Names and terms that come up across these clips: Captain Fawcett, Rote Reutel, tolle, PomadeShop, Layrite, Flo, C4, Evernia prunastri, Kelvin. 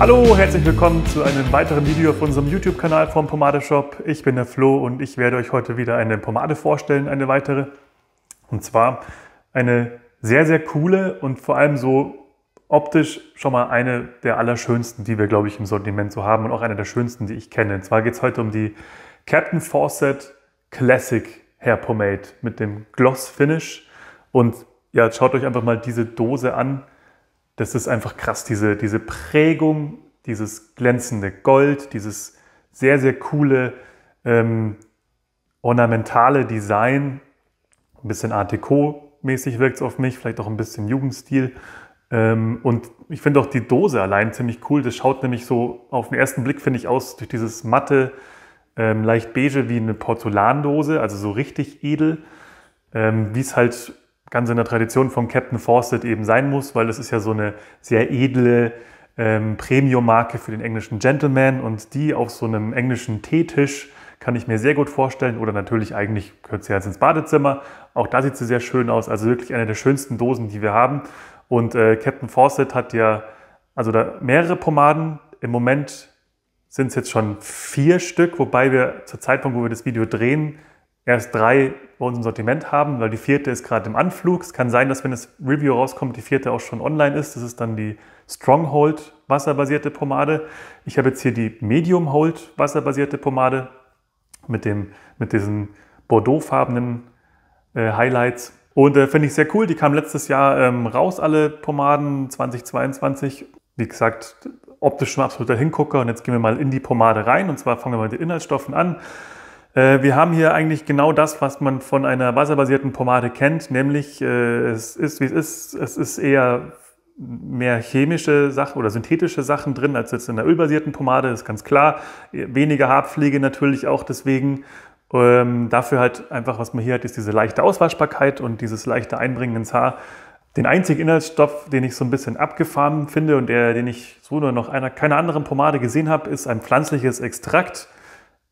Hallo, herzlich willkommen zu einem weiteren Video auf unserem YouTube-Kanal vom Pomade-Shop. Ich bin der Flo und ich werde euch heute wieder eine Pomade vorstellen, eine weitere. Und zwar eine sehr, sehr coole und vor allem so optisch schon mal eine der allerschönsten, die wir, glaube ich, im Sortiment so haben und auch eine der schönsten, die ich kenne. Und zwar geht es heute um die Captain Fawcett Classic Hair Pomade mit dem Gloss Finish. Und ja, schaut euch einfach mal diese Dose an. Das ist einfach krass, diese Prägung, dieses glänzende Gold, dieses sehr, sehr coole ornamentale Design. Ein bisschen Art Deco-mäßig wirkt es auf mich, vielleicht auch ein bisschen Jugendstil. Und ich finde auch die Dose allein ziemlich cool. Das schaut nämlich so auf den ersten Blick, finde ich, aus durch dieses matte, leicht beige wie eine Porzellandose, also so richtig edel, wie es halt ganz in der Tradition vom Captain Fawcett eben sein muss, weil das ist ja so eine sehr edle Premium-Marke für den englischen Gentleman, und die auf so einem englischen Teetisch kann ich mir sehr gut vorstellen, oder natürlich eigentlich gehört sie jetzt ins Badezimmer. Auch da sieht sie sehr schön aus, also wirklich eine der schönsten Dosen, die wir haben. Und Captain Fawcett hat ja also da mehrere Pomaden, im Moment sind es jetzt schon 4 Stück, wobei wir zur Zeitpunkt, wo wir das Video drehen, erst 3 bei uns im Sortiment haben, weil die 4. ist gerade im Anflug. Es kann sein, dass, wenn das Review rauskommt, die 4. auch schon online ist. Das ist dann die Stronghold wasserbasierte Pomade. Ich habe jetzt hier die Medium Hold wasserbasierte Pomade mit diesen bordeauxfarbenen Highlights. Und finde ich sehr cool. Die kam letztes Jahr raus, alle Pomaden 2022. Wie gesagt, optisch ein absoluter Hingucker. Und jetzt gehen wir mal in die Pomade rein. Und zwar fangen wir mal mit den Inhaltsstoffen an. Wir haben hier eigentlich genau das, was man von einer wasserbasierten Pomade kennt, nämlich es ist, wie es ist. Es ist eher mehr chemische Sachen oder synthetische Sachen drin als jetzt in der ölbasierten Pomade, ist ganz klar. Weniger Haarpflege natürlich auch deswegen. Dafür halt einfach, was man hier hat, ist diese leichte Auswaschbarkeit und dieses leichte Einbringen ins Haar. Den einzigen Inhaltsstoff, den ich so ein bisschen abgefahren finde und den ich so nur noch keiner anderen Pomade gesehen habe, ist ein pflanzliches Extrakt.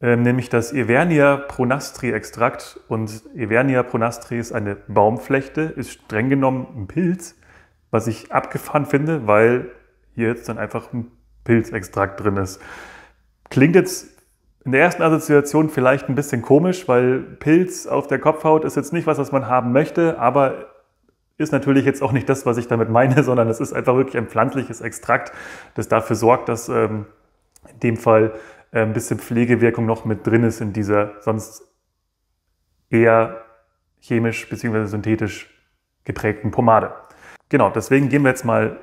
Nämlich das Evernia prunastri Extrakt. Und Evernia prunastri ist eine Baumflechte, ist streng genommen ein Pilz, was ich abgefahren finde, weil hier jetzt dann einfach ein Pilzextrakt drin ist. Klingt jetzt in der ersten Assoziation vielleicht ein bisschen komisch, weil Pilz auf der Kopfhaut ist jetzt nicht was, was man haben möchte, aber ist natürlich jetzt auch nicht das, was ich damit meine, sondern es ist einfach wirklich ein pflanzliches Extrakt, das dafür sorgt, dass in dem Fall ein bisschen Pflegewirkung noch mit drin ist in dieser sonst eher chemisch bzw. synthetisch geprägten Pomade. Genau, deswegen gehen wir jetzt mal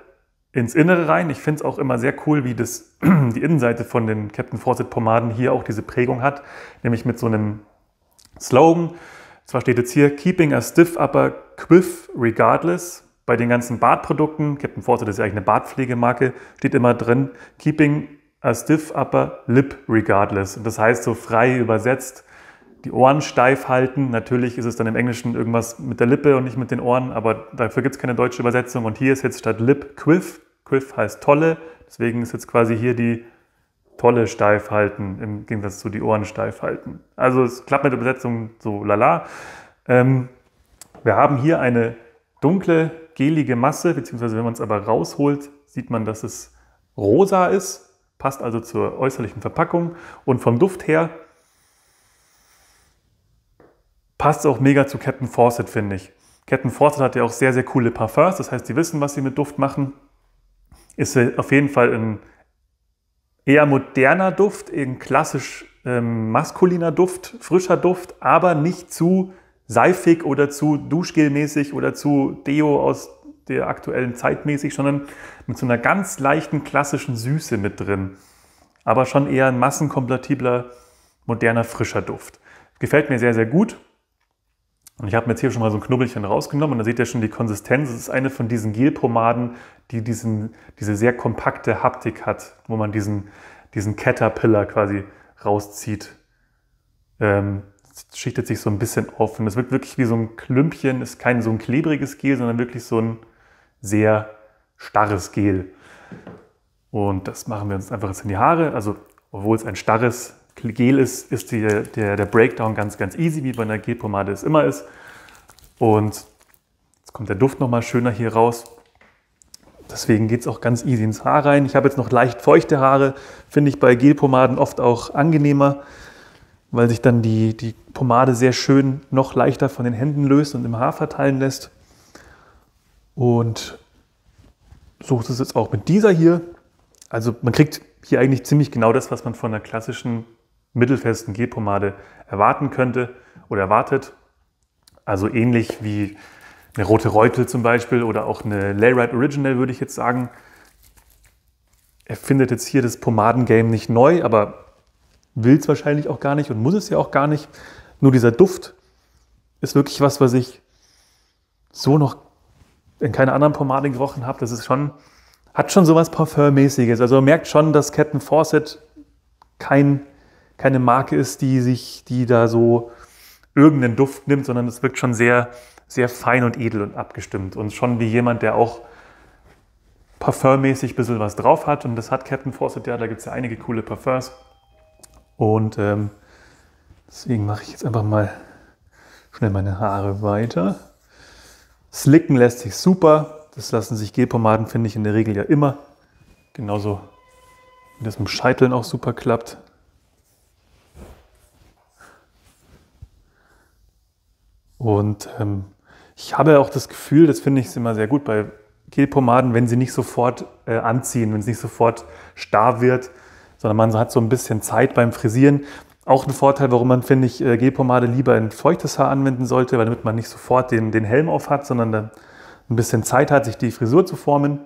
ins Innere rein. Ich finde es auch immer sehr cool, wie die Innenseite von den Captain Fawcett Pomaden hier auch diese Prägung hat, nämlich mit so einem Slogan. Zwar steht jetzt hier Keeping a stiff upper quiff regardless. Bei den ganzen Bartprodukten, Captain Fawcett ist ja eigentlich eine Bartpflegemarke, steht immer drin Keeping a stiff upper lip regardless. Und das heißt so frei übersetzt, die Ohren steif halten. Natürlich ist es dann im Englischen irgendwas mit der Lippe und nicht mit den Ohren, aber dafür gibt es keine deutsche Übersetzung. Und hier ist jetzt statt Lip Quiff. Quiff heißt tolle, deswegen ist jetzt quasi hier die tolle steif halten, im Gegensatz zu die Ohren steif halten. Also es klappt mit der Übersetzung so lala. Wir haben hier eine dunkle, gelige Masse, beziehungsweise wenn man es aber rausholt, sieht man, dass es rosa ist. Passt also zur äußerlichen Verpackung, und vom Duft her passt es auch mega zu Captain Fawcett, finde ich. Captain Fawcett hat ja auch sehr, sehr coole Parfums, das heißt, die wissen, was sie mit Duft machen. Ist auf jeden Fall ein eher moderner Duft, ein klassisch maskuliner Duft, frischer Duft, aber nicht zu seifig oder zu duschgelmäßig oder zu Deo aus der aktuellen Zeit mäßig, sondern mit so einer ganz leichten klassischen Süße mit drin. Aber schon eher ein massenkompatibler, moderner, frischer Duft. Gefällt mir sehr, sehr gut. Und ich habe mir jetzt hier schon mal so ein Knubbelchen rausgenommen, und da seht ihr schon die Konsistenz. Es ist eine von diesen Gelpomaden, die diese sehr kompakte Haptik hat, wo man diesen Caterpillar quasi rauszieht. Schichtet sich so ein bisschen auf, und es wirkt wirklich wie so ein Klümpchen. Ist kein so ein klebriges Gel, sondern wirklich so ein sehr starres Gel. Und das machen wir uns einfach jetzt in die Haare. Also, obwohl es ein starres Gel ist, ist der Breakdown ganz, ganz easy, wie bei einer Gelpomade es immer ist. Und jetzt kommt der Duft nochmal schöner hier raus. Deswegen geht es auch ganz easy ins Haar rein. Ich habe jetzt noch leicht feuchte Haare, finde ich bei Gelpomaden oft auch angenehmer, weil sich dann die Pomade sehr schön noch leichter von den Händen löst und im Haar verteilen lässt. Und so ist es jetzt auch mit dieser hier. Also man kriegt hier eigentlich ziemlich genau das, was man von einer klassischen mittelfesten Gelpomade erwarten könnte oder erwartet. Also ähnlich wie eine Rote Reutel zum Beispiel oder auch eine Layrite Original, würde ich jetzt sagen. Er findet jetzt hier das Pomadengame nicht neu, aber will es wahrscheinlich auch gar nicht und muss es ja auch gar nicht. Nur dieser Duft ist wirklich was, was ich so noch in keiner anderen Pomade gerochen habe. Das ist schon, hat schon sowas Parfümmäßiges. Also man merkt schon, dass Captain Fawcett keine Marke ist, die da so irgendeinen Duft nimmt, sondern es wirkt schon sehr, sehr fein und edel und abgestimmt und schon wie jemand, der auch parfümmäßig ein bisschen was drauf hat, und das hat Captain Fawcett, ja, da gibt es ja einige coole Parfums, und deswegen mache ich jetzt einfach mal schnell meine Haare weiter. Slicken lässt sich super, das lassen sich Gelpomaden, finde ich, in der Regel ja immer, genauso wie das mit dem Scheiteln auch super klappt. Und ich habe auch das Gefühl, das finde ich immer sehr gut bei Gelpomaden, wenn sie nicht sofort anziehen, wenn es nicht sofort starr wird, sondern man hat so ein bisschen Zeit beim Frisieren. Auch ein Vorteil, warum man, finde ich, Gelpomade lieber in feuchtes Haar anwenden sollte, weil damit man nicht sofort den Helm auf hat, sondern da ein bisschen Zeit hat, sich die Frisur zu formen.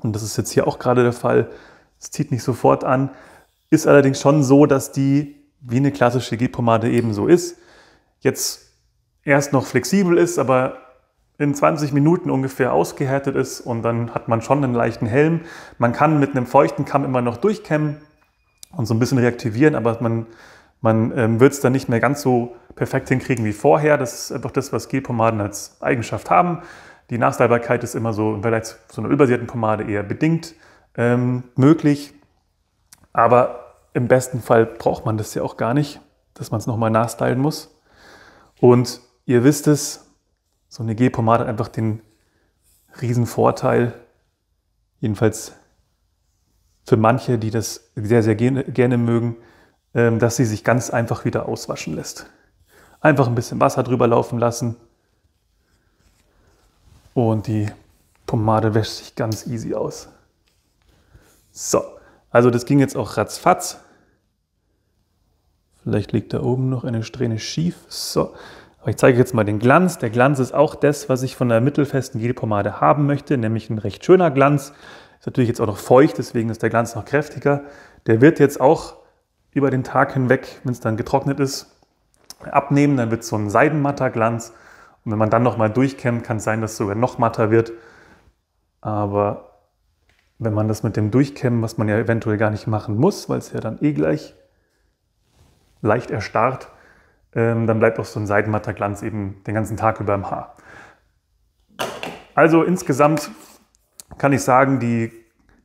Und das ist jetzt hier auch gerade der Fall. Es zieht nicht sofort an. Ist allerdings schon so, dass die, wie eine klassische Gelpomade eben so ist, jetzt erst noch flexibel ist, aber in 20 Minuten ungefähr ausgehärtet ist, und dann hat man schon einen leichten Helm. Man kann mit einem feuchten Kamm immer noch durchkämmen und so ein bisschen reaktivieren, aber man wird es dann nicht mehr ganz so perfekt hinkriegen wie vorher. Das ist einfach das, was Gelpomaden als Eigenschaft haben. Die Nachstylebarkeit ist immer so, vielleicht so einer ölbasierten Pomade eher bedingt möglich, aber im besten Fall braucht man das ja auch gar nicht, dass man es nochmal nachstylen muss. Und ihr wisst es, so eine Gelpomade hat einfach den riesen Vorteil, jedenfalls für manche, die das sehr, sehr gerne mögen, dass sie sich ganz einfach wieder auswaschen lässt. Einfach ein bisschen Wasser drüber laufen lassen und die Pomade wäscht sich ganz easy aus. So, also das ging jetzt auch ratzfatz. Vielleicht liegt da oben noch eine Strähne schief. So, aber ich zeige jetzt mal den Glanz. Der Glanz ist auch das, was ich von einer mittelfesten Gelpomade haben möchte, nämlich ein recht schöner Glanz. Ist natürlich jetzt auch noch feucht, deswegen ist der Glanz noch kräftiger. Der wird jetzt auch über den Tag hinweg, wenn es dann getrocknet ist, abnehmen. Dann wird es so ein seidenmatter Glanz. Und wenn man dann nochmal durchkämmt, kann es sein, dass es sogar noch matter wird. Aber wenn man das mit dem Durchkämmen, was man ja eventuell gar nicht machen muss, weil es ja dann eh gleich leicht erstarrt, dann bleibt auch so ein seidenmatter Glanz eben den ganzen Tag über im Haar. Also insgesamt kann ich sagen, die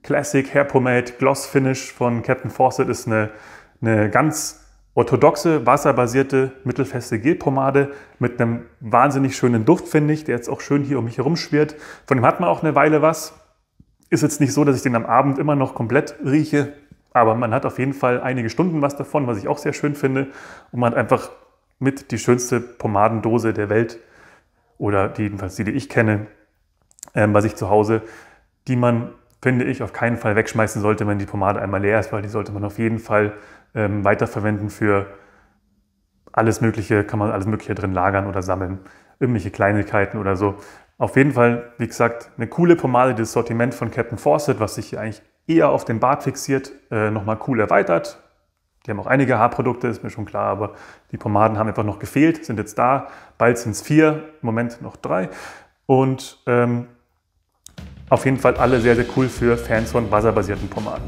Classic Hair Pomade Gloss Finish von Captain Fawcett ist eine ganz orthodoxe, wasserbasierte, mittelfeste Gelpomade mit einem wahnsinnig schönen Duft, finde ich, der jetzt auch schön hier um mich herum schwirrt. Von dem hat man auch eine Weile was. Ist jetzt nicht so, dass ich den am Abend immer noch komplett rieche, aber man hat auf jeden Fall einige Stunden was davon, was ich auch sehr schön finde. Und man hat einfach mit die schönste Pomadendose der Welt, oder jedenfalls die ich kenne, bei sich zu Hause, die man, finde ich, auf keinen Fall wegschmeißen sollte, wenn die Pomade einmal leer ist, weil die sollte man auf jeden Fall weiterverwenden für alles Mögliche, kann man alles Mögliche drin lagern oder sammeln, irgendwelche Kleinigkeiten oder so. Auf jeden Fall, wie gesagt, eine coole Pomade, das Sortiment von Captain Fawcett, was sich hier eigentlich eher auf den Bart fixiert, nochmal cool erweitert. Die haben auch einige Haarprodukte, ist mir schon klar, aber die Pomaden haben einfach noch gefehlt, sind jetzt da. Bald sind es 4, im Moment noch 3. Und auf jeden Fall alle sehr, sehr cool für Fans von wasserbasierten Pomaden.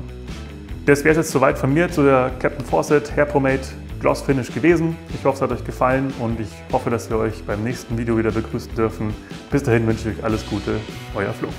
Das wäre es jetzt soweit von mir zu der Captain Fawcett Hair Pomade Gloss Finish gewesen. Ich hoffe, es hat euch gefallen und ich hoffe, dass wir euch beim nächsten Video wieder begrüßen dürfen. Bis dahin wünsche ich euch alles Gute, euer Flo.